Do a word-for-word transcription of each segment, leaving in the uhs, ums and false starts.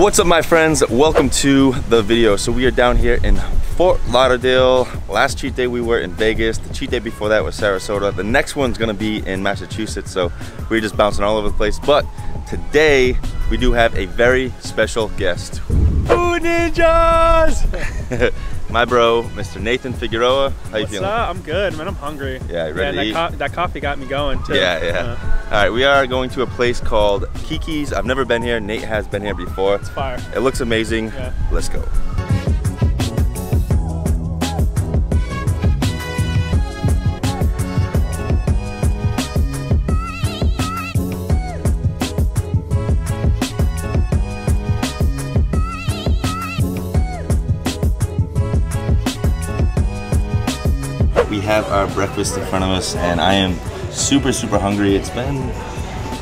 What's up, my friends? Welcome to the video. So we are down here in Fort Lauderdale. Last cheat day we were in Vegas. The cheat day before that was Sarasota. The next one's gonna be in Massachusetts. So we're just bouncing all over the place. But today we do have a very special guest. Ooh, ninjas! My bro, Mister Nathan Figueroa. How you What's feeling? Up? I'm good, man. I'm hungry. Yeah, you ready yeah, to that eat? Co that coffee got me going too. Yeah, yeah. Uh, All right, we are going to a place called Kiki's. I've never been here. Nate has been here before. It's fire. It looks amazing. Yeah. Let's go. We have our breakfast in front of us, and I am super, super hungry. It's been,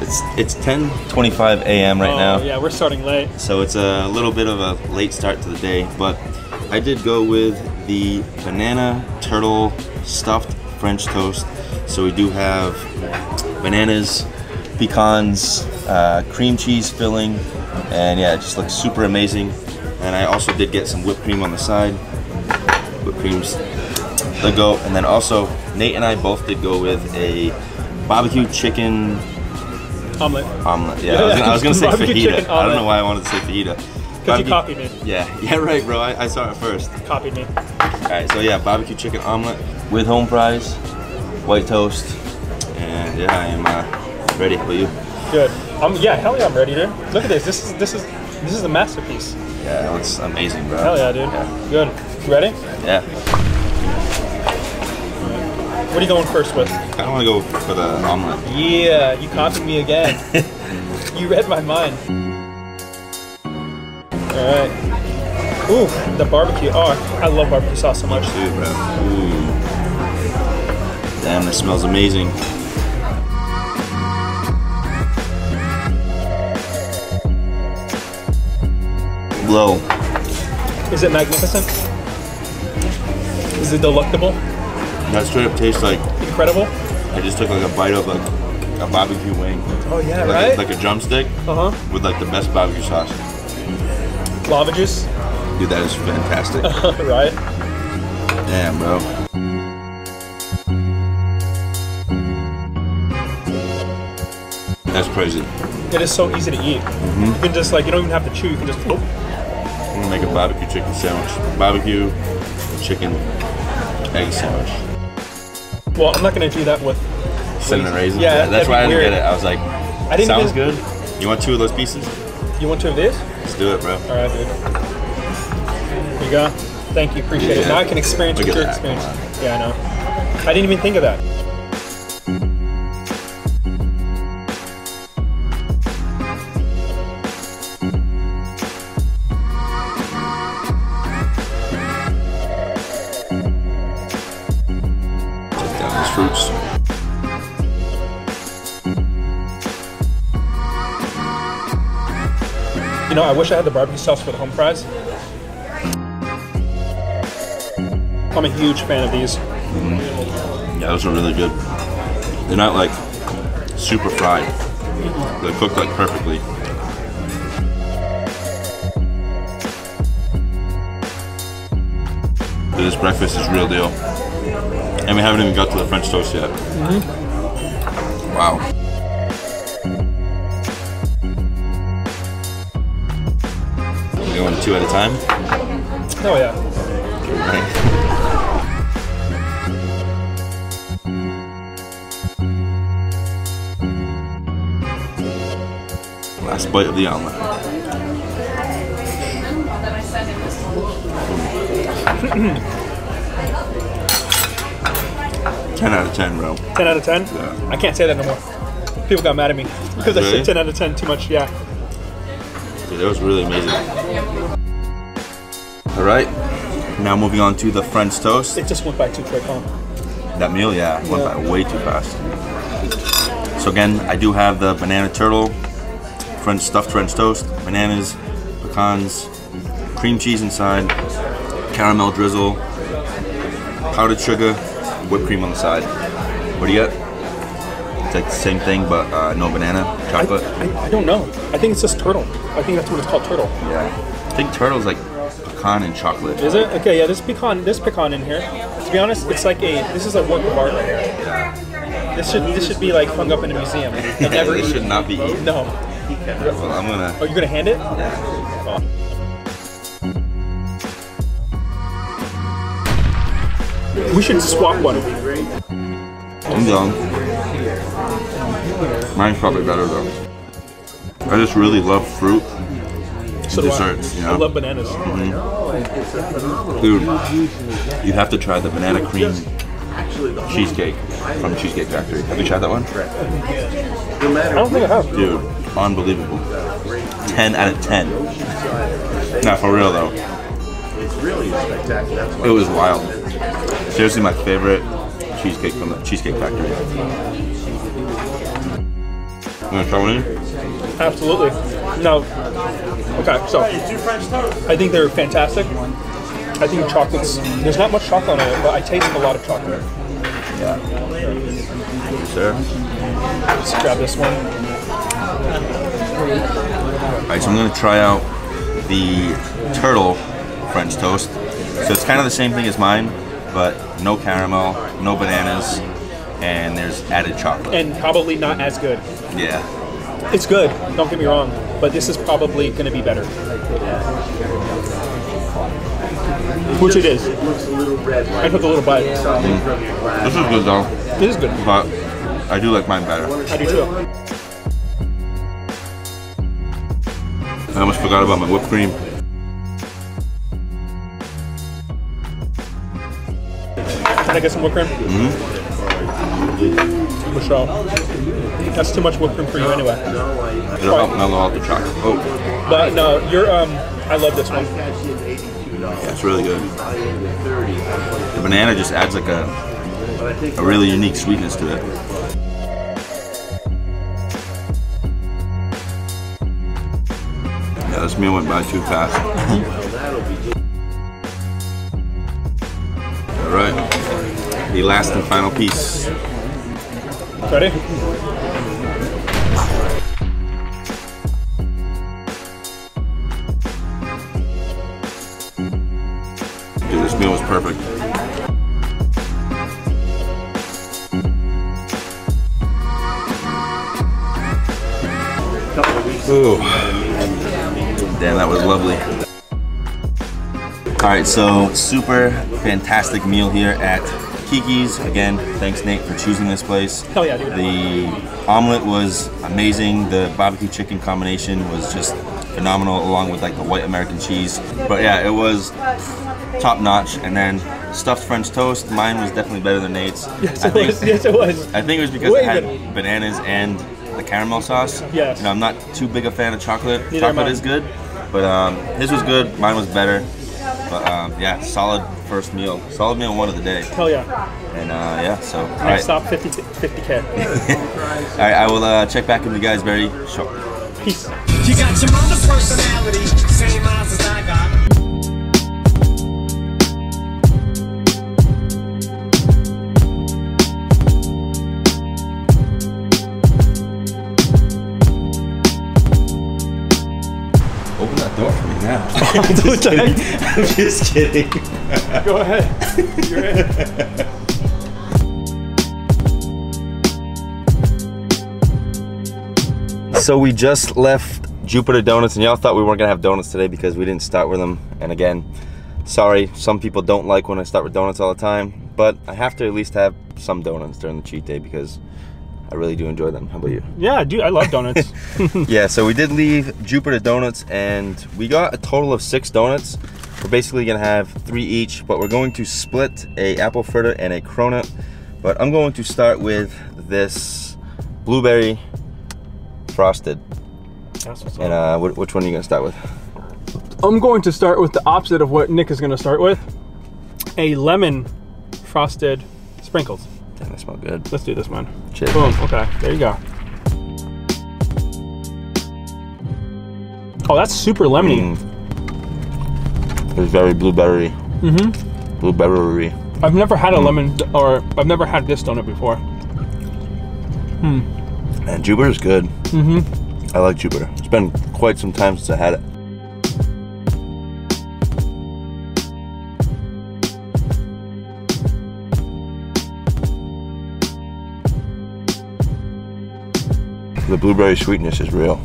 it's it's ten twenty-five a m right oh, now. Yeah, we're starting late. So it's a little bit of a late start to the day, but I did go with the banana turtle stuffed French toast. So we do have bananas, pecans, uh, cream cheese filling, and yeah, it just looks super amazing. And I also did get some whipped cream on the side. Whipped cream's the go, and then also Nate and I both did go with a barbecue chicken omelet. Omelet, yeah. I was gonna, I was gonna say fajita. I don't know why I wanted to say fajita. Because you copied me. Yeah, yeah, right, bro. I, I saw it first. Copied me. All right, so yeah, barbecue chicken omelet with home fries, white toast, and yeah, I am uh, ready. Will you? Good. Um, yeah, hell yeah, I'm ready, dude. Look at this. This is this is this is a masterpiece. Yeah, it looks amazing, bro. Hell yeah, dude. Yeah. Good. You ready? Yeah. What are you going first with? I don't want to go for the omelet. Yeah, you copied me again. You read my mind. Alright. Ooh, the barbecue. Oh, I love barbecue sauce so much. Me too, bro. Ooh. Damn, this smells amazing. Low. Is it magnificent? Is it delectable? That straight up tastes like incredible. I just took like a bite of like a barbecue wing. Oh yeah, like right? A, like a drumstick. Uh huh. With like the best barbecue sauce. Lava juice. Dude, that is fantastic. Right? Damn, bro. That's crazy. It is so easy to eat. Mm-hmm. You can just like you don't even have to chew. You can just. Oh. I'm gonna make a barbecue chicken sandwich. Barbecue chicken egg sandwich. Well, I'm not gonna do that with cinnamon raisins. Yeah, yeah that's why I didn't weird. get it. I was like, I didn't sounds good. You want two of those pieces? You want two of these? Let's do it, bro. All right, dude. Here you go. Thank you, appreciate yeah. it. Now I can experience what your that. experience. Yeah, I know. I didn't even think of that. Fruits. You know, I wish I had the barbecue sauce for the home fries. I'm a huge fan of these. Mm-hmm. Yeah, those are really good. They're not like super fried. They cook like perfectly. Dude, this breakfast is real deal. And we haven't even got to the French toast yet. Mm-hmm. Wow. We're going two at a time? Oh yeah. Right. Last bite of the omelet. ten out of ten, bro. ten out of ten? Yeah. I can't say that no more. People got mad at me because really? I said ten out of ten too much, yeah. Dude, that was really amazing. All right, now moving on to the French toast. It just went by too quick, huh? That meal, yeah, yeah. went by way too fast. So again, I do have the banana turtle, French stuffed French toast, bananas, pecans, cream cheese inside, caramel drizzle, powdered sugar, whipped cream on the side. What do you got? It's like the same thing, but uh, no banana, chocolate. I, I, I don't know. I think it's just turtle. I think that's what it's called, turtle. Yeah. I think turtle's like pecan and chocolate. Is it? Okay, yeah, there's pecan, there's pecan in here. To be honest, it's like a, this is a work of art right here. Yeah. This should, this should be like hung up in a museum. And never it should not be eaten. No. Well, I'm gonna... Oh, you're gonna hand it? Yeah. Oh. We should swap one. I'm down. Mine's probably better though. I just really love fruit and so desserts. I, you know? I love bananas. Mm-hmm. Dude, you have to try the banana cream cheesecake from Cheesecake Factory. Have you tried that one? I don't think I have. Dude, unbelievable. ten out of ten. Not for real though. It was wild. Seriously, my favorite cheesecake from the Cheesecake Factory. You want to try one in? Absolutely. No. Okay, so I think they're fantastic. I think chocolates, there's not much chocolate on it, but I taste a lot of chocolate. Yeah. Sure. Let's grab this one. Alright, so I'm going to try out the turtle French toast. So it's kind of the same thing as mine, but no caramel, no bananas, and there's added chocolate. And probably not as good. Yeah. It's good, don't get me wrong, but this is probably going to be better. Which it is. I put the little bite. Mm. This is good though. It is good. But I do like mine better. I do too. I almost forgot about my whipped cream. Can I get some whipped cream? Mm-hmm. Michelle, that's too much whipped cream for you anyway. It'll help mellow out the chocolate. Oh. But no, you're, um, I love this one. Yeah, it's really good. The banana just adds like a, a really unique sweetness to it. Yeah, this meal went by too fast. All right. The last and final piece. Ready? Dude, this meal was perfect. Ooh. Damn, that was lovely. Alright, so super fantastic meal here at Kiki's. Again, thanks Nate for choosing this place. Hell yeah, dude. The omelet was amazing. The barbecue chicken combination was just phenomenal, along with like the white American cheese. But yeah, it was top notch. And then stuffed French toast, mine was definitely better than Nate's. Yes, I it think, was. Yes, it was. I think it was because Way it had better. bananas and the caramel sauce. Yes. You know, I'm not too big a fan of chocolate. Neither chocolate is good, but um, his was good. Mine was better. But um, yeah, solid first meal. Solid meal one of the day. Hell yeah. And uh, yeah, so. Next right. stop, fifty K. All right, I will uh, check back with you guys very short. Peace. You got your mother's personality, same eyes as I got. Open that door for me now. I'm just kidding. I'm just kidding. Go ahead. You're in. So we just left Jupiter Donuts, and y'all thought we weren't gonna have donuts today because we didn't start with them. And again, sorry, some people don't like when I start with donuts all the time, but I have to at least have some donuts during the cheat day because I really do enjoy them. How about you? Yeah, dude, I love donuts. Yeah, so we did leave Jupiter Donuts and we got a total of six donuts. We're basically gonna have three each, but we're going to split a apple fritter and a cronut. But I'm going to start with this blueberry frosted. That's what's up. And uh, which one are you gonna start with? I'm going to start with the opposite of what Nick is gonna start with. A lemon frosted sprinkles. Damn, they smell good. Let's do this one. Cheers. Boom. Okay, there you go. Oh, that's super lemony. Mm. It's very blueberry. Mm-hmm. Blueberry. I've never had a mm. lemon, or I've never had this donut before. Hmm. And Jupiter's good. Mm-hmm. I like Jupiter. It's been quite some time since I had it. The blueberry sweetness is real.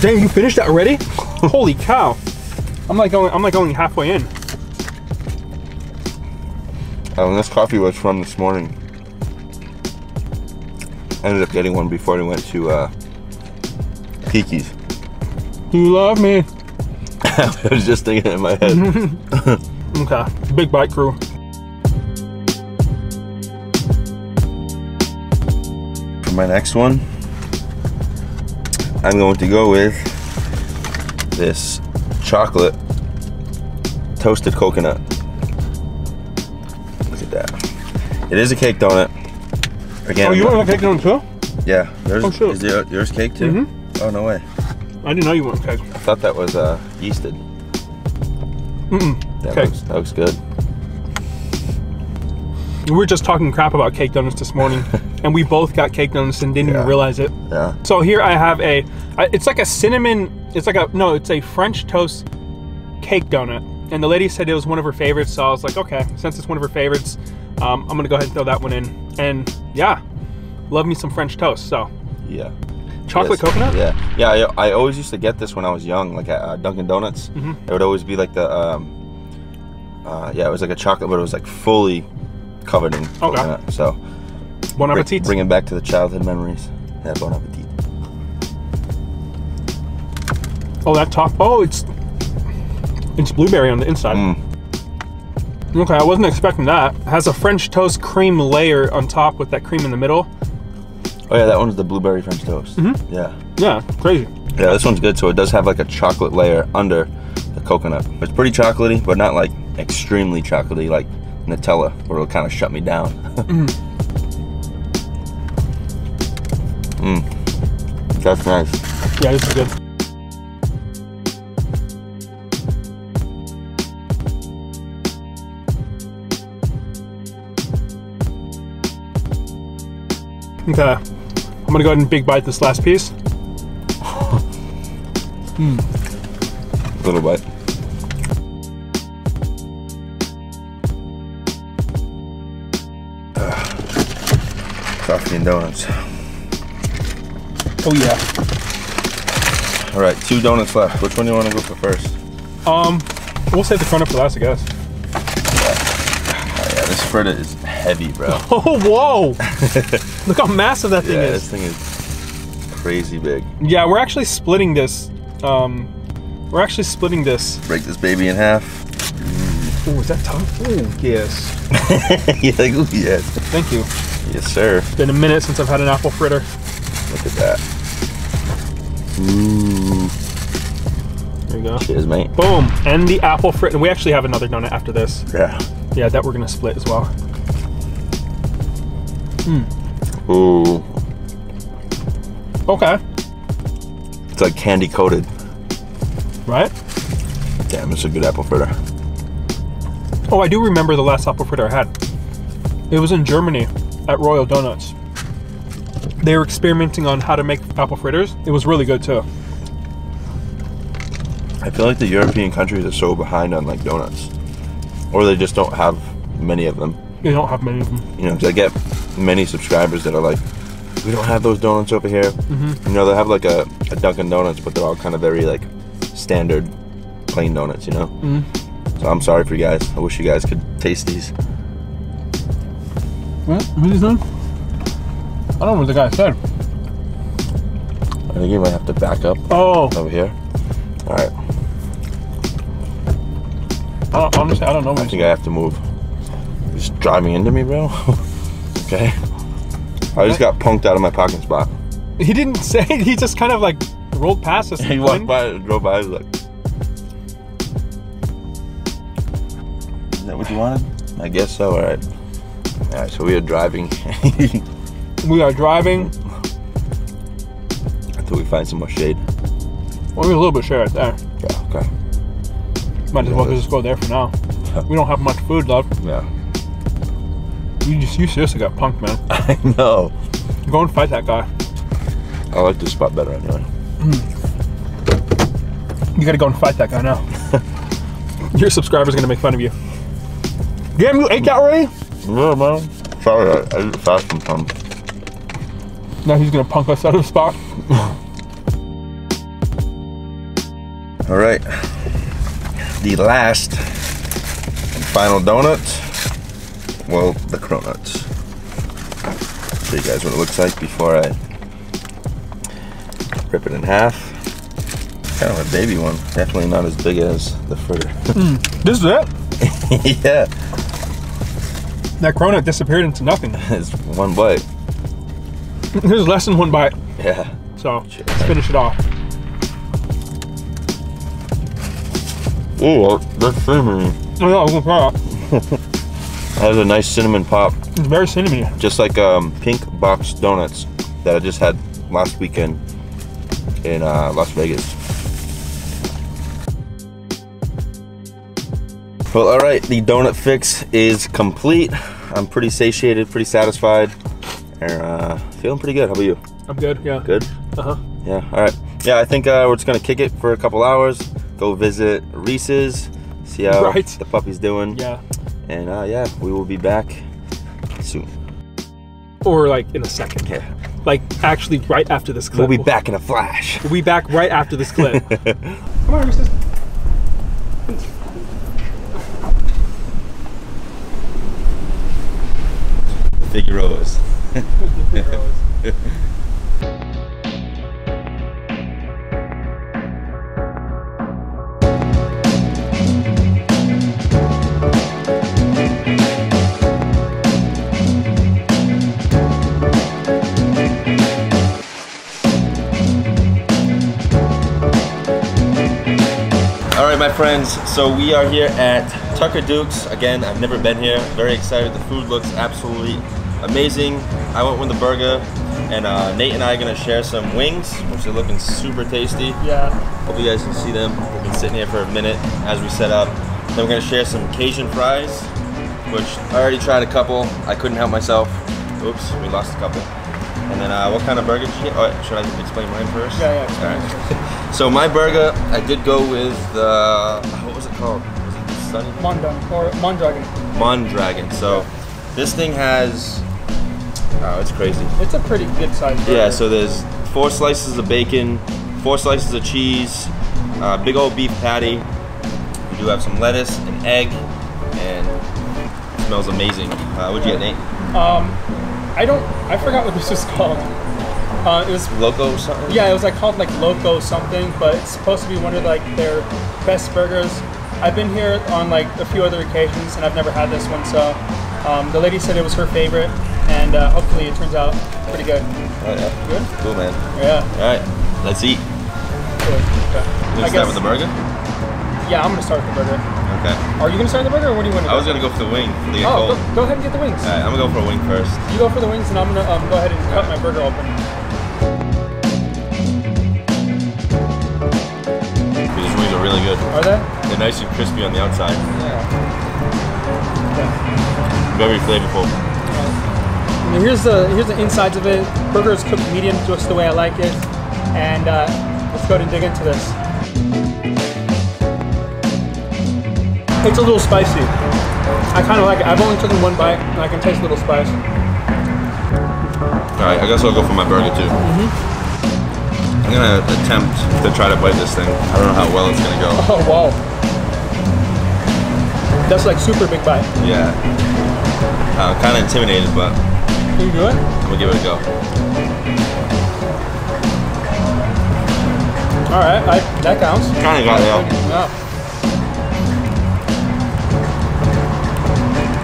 Dang, you finished that already? Holy cow! I'm like going. I'm like only halfway in. Um, this coffee was from this morning. I ended up getting one before I went to uh, Kiki's. You love me. I was just thinking in my head. Okay, big bite crew. For my next one, I'm going to go with this chocolate toasted coconut. Look at that. It is a cake donut. Again, oh, you want a cake donut too? Yeah. There's, oh, sure. Is there, yours cake too? Mm-hmm. Oh, no way. I didn't know you wanted cake. I thought that was uh, yeasted. Mm-mm. That, cake. Looks, that looks good. We were just talking crap about cake donuts this morning, and we both got cake donuts and didn't yeah. even realize it. Yeah. So here I have a, it's like a cinnamon, it's like a, no, it's a French toast cake donut. And the lady said it was one of her favorites, so I was like, okay, since it's one of her favorites, um, I'm gonna go ahead and throw that one in. And yeah, love me some French toast, so. Yeah. Chocolate yes. coconut? Yeah, yeah. I, I always used to get this when I was young, like at uh, Dunkin' Donuts. Mm-hmm. It would always be like the, um, uh, yeah, it was like a chocolate, but it was like fully covered in coconut. Okay. So bon appetit. Bring, bringing back to the childhood memories. Yeah, bon appetit. Oh, that top. Oh, it's it's blueberry on the inside. Mm. Okay, I wasn't expecting that. It has a French toast cream layer on top with that cream in the middle. Oh yeah, that one's the blueberry French toast. Mm-hmm. Yeah. Yeah, crazy. Yeah, this one's good. So it does have like a chocolate layer under the coconut. It's pretty chocolatey, but not like extremely chocolatey, like Nutella, or it'll kind of shut me down. mm. Mm. That's nice. Yeah, this is good. Okay, I'm gonna go ahead and big bite this last piece. mm. Little bite. Coffee and donuts. Oh yeah. All right, two donuts left. Which one do you want to go for first? Um, we'll save the front up for last, I guess. Yeah. Oh yeah, this Frita is heavy, bro. Oh whoa! Look how massive that thing yeah, is. Yeah, this thing is crazy big. Yeah, we're actually splitting this. Um, we're actually splitting this. Break this baby in half. Mm. Oh, is that tough? Oh yes. Yeah, like, ooh, yes. Thank you. Yes, sir. It's been a minute since I've had an apple fritter. Look at that. Ooh. There you go. Cheers, mate. Boom. And the apple fritter. And we actually have another donut after this. Yeah. Yeah, that we're going to split as well. Mm. Ooh. Okay. It's like candy coated. Right? Damn, it's a good apple fritter. Oh, I do remember the last apple fritter I had. It was in Germany at Royal Donuts. They were experimenting on how to make apple fritters. It was really good too. I feel like the European countries are so behind on like donuts, or they just don't have many of them. They don't have many of them. You know, because I get many subscribers that are like, we don't have those donuts over here. Mm-hmm. You know, they have like a, a Dunkin' Donuts, but they're all kind of very like standard plain donuts, you know? Mm-hmm. So I'm sorry for you guys. I wish you guys could taste these. What? What is that? I don't know what the guy said. I think you might have to back up. Oh. Over here. All right. I don't, honestly, I don't know what I think I have to move. You're just driving into me, bro. Okay. I just got punked out of my parking spot. He didn't say it. He just kind of like rolled past us. He walked by and drove by. He was like, is that what you wanted? I guess so. All right. All right, so we are driving. We are driving. Until we find some more shade. Well, we have a little bit of shade right there. Yeah, okay. Might as well just go there for now. We don't have much food left. Yeah. You just you seriously got punked, man. I know. Go and fight that guy. I like this spot better anyway. Mm. You gotta go and fight that guy now. Your subscriber's gonna make fun of you. Damn, you ate that already? Yeah, man. Sorry, I, I eat fast sometimes. Now he's gonna punk us out of the spot. All right, the last and final donut. Well, the cronuts. Show you guys what it looks like before I rip it in half. Kind of a baby one. Definitely not as big as the fritter. Mm, this is it? Yeah. That cronut disappeared into nothing. It's one bite. There's less than one bite. Yeah. So Shit. Let's finish it off. Ooh, that's cinnamony. I know, I was gonna try that. That has a nice cinnamon pop. It's very cinnamony. Just like um, Pink Box Donuts that I just had last weekend in uh, Las Vegas. Well, all right, the donut fix is complete. I'm pretty satiated, pretty satisfied, and uh, feeling pretty good. How about you? I'm good, yeah. Good? Uh-huh. Yeah, all right. Yeah, I think uh, we're just gonna kick it for a couple hours, go visit Reese's, see how right. the puppy's doing. Yeah. And uh, yeah, we will be back soon. Or like in a second. Yeah. Like actually right after this clip. We'll be we'll, back in a flash. We'll be back right after this clip. Come on, Reese's. Figueroa's. Figueroa's. Friends, so we are here at Tucker Dukes. Again, I've never been here. Very excited. The food looks absolutely amazing. I went with the burger, and uh, Nate and I are gonna share some wings, which are looking super tasty. Yeah. Hope you guys can see them. We've been sitting here for a minute as we set up. Then we're gonna share some Cajun fries, which I already tried a couple. I couldn't help myself. Oops, we lost a couple. And then uh, what kind of burger did you get? Oh, should I explain mine first? Yeah, yeah. All right. First. So my burger, I did go with the, uh, what was it called? Was it Sunny? Mondragon, or Mondragon. Mondragon. So this thing has, oh, it's crazy. It's a pretty good size burger. Yeah, so there's four slices of bacon, four slices of cheese, uh, big old beef patty. We do have some lettuce, an egg, and it smells amazing. Uh, what'd yeah. you get, Nate? Um. I don't, I forgot what this was called. Uh, it was Loco something? Yeah, it was like called like Loco something, but it's supposed to be one of like their best burgers. I've been here on like a few other occasions and I've never had this one, so um, the lady said it was her favorite, and uh, hopefully it turns out pretty good. Oh yeah. Good? Cool, man. Yeah. Alright, let's eat. Cool. Okay. Let's start with the burger? Yeah, I'm gonna start with the burger. Okay. Are you gonna start the burger, or what do you want to do? I was gonna go for the wing. For the oh, go, go ahead and get the wings. All right, I'm gonna go for a wing first. You go for the wings, and I'm gonna um, go ahead and cut my burger open. These wings are really good. Are they? They're nice and crispy on the outside. Yeah. Okay. Very flavorful. Right. And here's the here's the insides of it. Burger is cooked medium, just the way I like it. And uh, let's go ahead and dig into this. It's a little spicy. I kind of like it. I've only taken one bite, and I can taste a little spice. All right, I guess I'll go for my burger too. Mm-hmm. I'm gonna attempt to try to bite this thing. I don't know how well it's gonna go. Oh wow! That's like super big bite. Yeah. I'm uh, kind of intimidated, but. Can you do it? I'm gonna give it a go. All right, I, that counts. Kind of got it out. Yeah.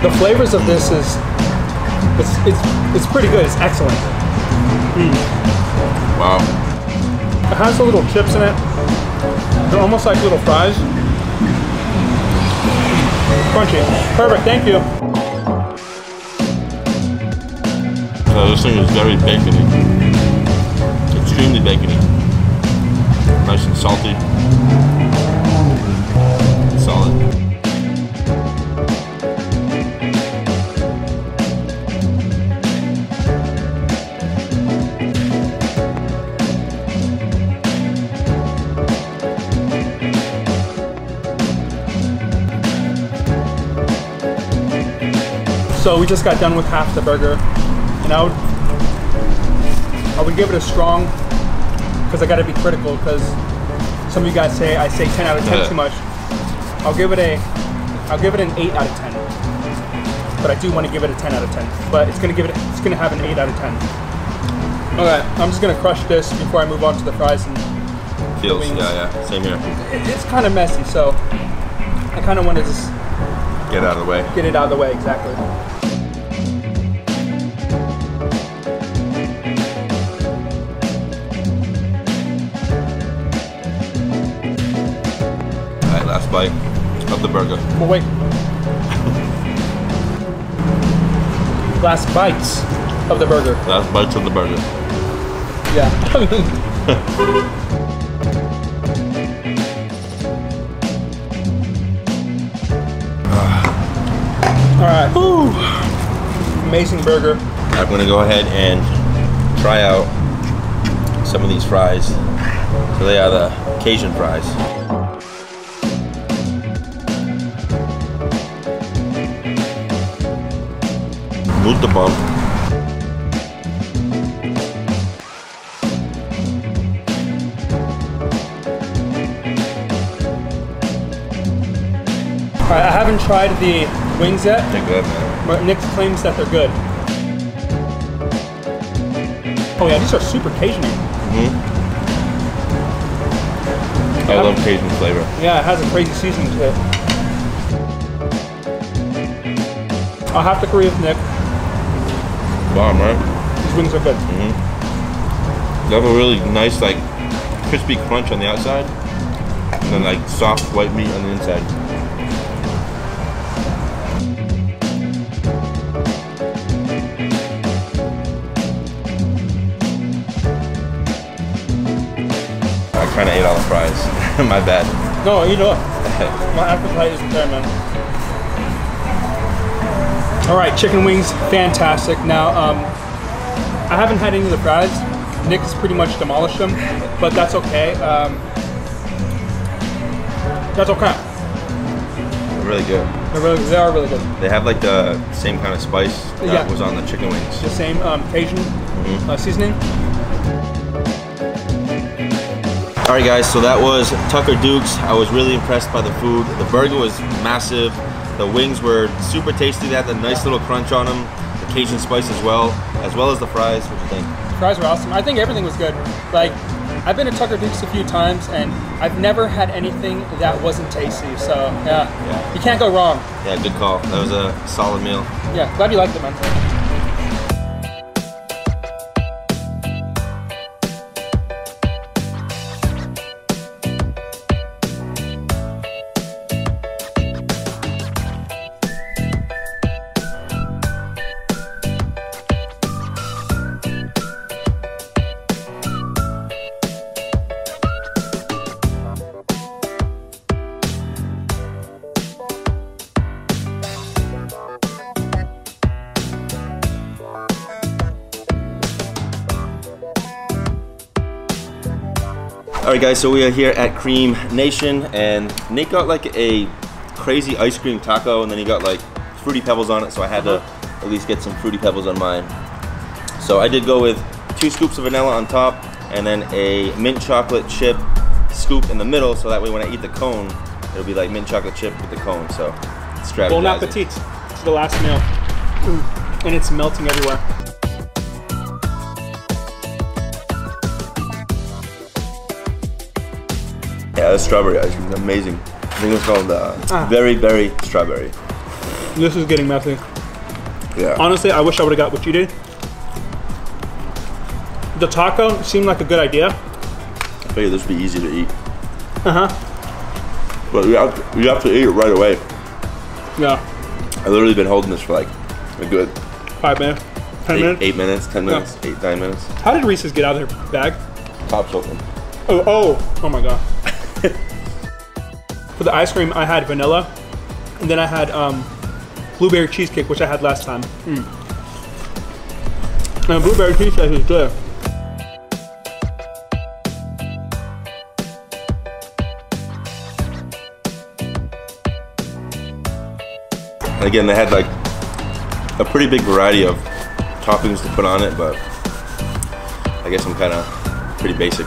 The flavors of this is, it's, it's, it's pretty good, it's excellent. Mm. Wow. It has the little chips in it. They're almost like little fries. Crunchy. Perfect, thank you. So this thing is very bacony. Extremely bacony. Nice and salty. Solid. So we just got done with half the burger, and I would, I would give it a strong, because I got to be critical, because some of you guys say I say ten out of ten yeah. too much. I'll give it a, I'll give it an eight out of ten. But I do want to give it a ten out of ten. But it's gonna give it, it's gonna have an eight out of ten. All right, I'm just gonna crush this before I move on to the fries and feels, the wings. Yeah, yeah, same here. It, it's kind of messy, so I kind of want to just get out of the way. Get it out of the way, exactly. All right, last bite of the burger. Well, wait. Last bites of the burger. Last bites of the burger. Yeah. Alright. Ooh. Amazing burger. I'm gonna go ahead and try out some of these fries. So they are the Cajun fries. Move the bump. Alright, I haven't tried the wings yet. They're good, man. But Nick claims that they're good. Oh yeah, these are super Cajun-y. Mm-hmm. I love Cajun flavor. Yeah, it has a crazy seasoning to it. I'll have to agree with Nick. Bomb, right? These wings are good. Mm-hmm. They have a really nice, like, crispy crunch on the outside, and then like soft white meat on the inside. I kind of ate all the fries. My bad. No, you know what? My appetite isn't there, man. All right, chicken wings, fantastic. Now, um, I haven't had any of the fries. Nick's pretty much demolished them, but that's okay. Um, that's okay. They're really good. They're really, they are really good. They have like the same kind of spice that yeah. was on the chicken wings. The same um, Asian mm-hmm. uh, seasoning. All right, guys, so that was Tucker Dukes. I was really impressed by the food. The burger was massive. The wings were super tasty. They had a nice little crunch on them, the Cajun spice as well, as well as the fries. What do you think? The fries were awesome. I think everything was good. Like, I've been to Tucker Dukes a few times, and I've never had anything that wasn't tasty. So, yeah, yeah. You can't go wrong. Yeah, good call. That was a solid meal. Yeah, glad you liked it, man. Alright guys, so we are here at Cream Nation, and Nate got like a crazy ice cream taco, and then he got like Fruity Pebbles on it, so I had to at least get some Fruity Pebbles on mine. So I did go with two scoops of vanilla on top, and then a mint chocolate chip scoop in the middle, so that way when I eat the cone, it'll be like mint chocolate chip with the cone, so strategizing. Bon appetit to the last meal. Ooh, and it's melting everywhere. Yeah, the strawberry ice cream is amazing. I think it's called uh, ah. very, very strawberry. This is getting messy. Yeah. Honestly, I wish I would have got what you did. The taco seemed like a good idea. I figured this would be easy to eat. Uh huh. But you have to, you have to eat it right away. Yeah. I've literally been holding this for like a good five minutes, ten eight, minutes, eight minutes, ten minutes, yeah. eight, nine minutes. How did Reese's get out of her bag? Top's open. Oh, oh, oh my god. For the ice cream, I had vanilla, and then I had um, blueberry cheesecake, which I had last time. Mm. And blueberry cheesecake is good. Again, they had like a pretty big variety of toppings to put on it, but I guess I'm kind of pretty basic.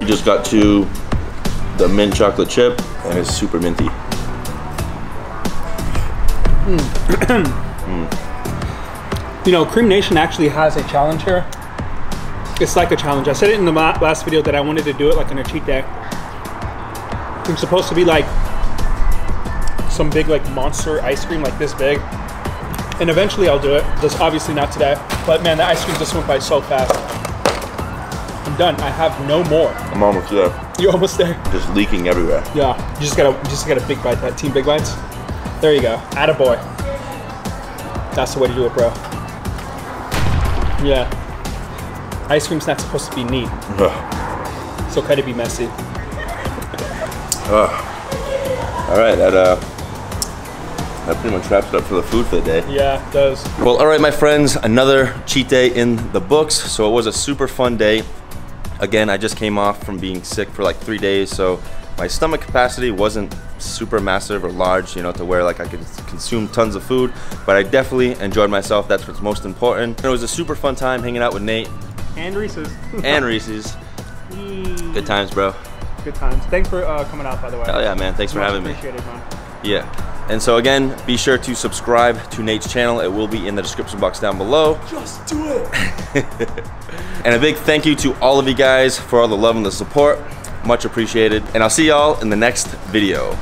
We just got to the mint chocolate chip, and it's super minty. Mm. mm. You know, Cream Nation actually has a challenge here. It's like a challenge. I said it in the last video that I wanted to do it like in a cheat day. It's supposed to be like some big like monster ice cream like this big. And eventually I'll do it. Just obviously not today. But man, the ice cream just went by so fast. I'm done. I have no more. I'm almost there. You're almost there? Just leaking everywhere. Yeah. You just gotta you just gotta big bite that. Team Big Bites. There you go. Attaboy. That's the way to do it, bro. Yeah. Ice cream's not supposed to be neat. Ugh. It's okay to be messy. Ugh. All right, that uh, that pretty much wraps it up for the food for the day. Yeah, it does. Well, all right, my friends, another cheat day in the books. So it was a super fun day. Again, I just came off from being sick for like three days, so my stomach capacity wasn't super massive or large, you know, to where like I could consume tons of food. But I definitely enjoyed myself. That's what's most important. And it was a super fun time hanging out with Nate. And Reese's. and Reese's. Good times, bro. Good times. Thanks for uh, coming out, by the way. Hell yeah, man. Thanks for having me. Appreciate it, man. Yeah. And so again, be sure to subscribe to Nate's channel. It will be in the description box down below. Just do it. And a big thank you to all of you guys for all the love and the support. Much appreciated. And I'll see y'all in the next video.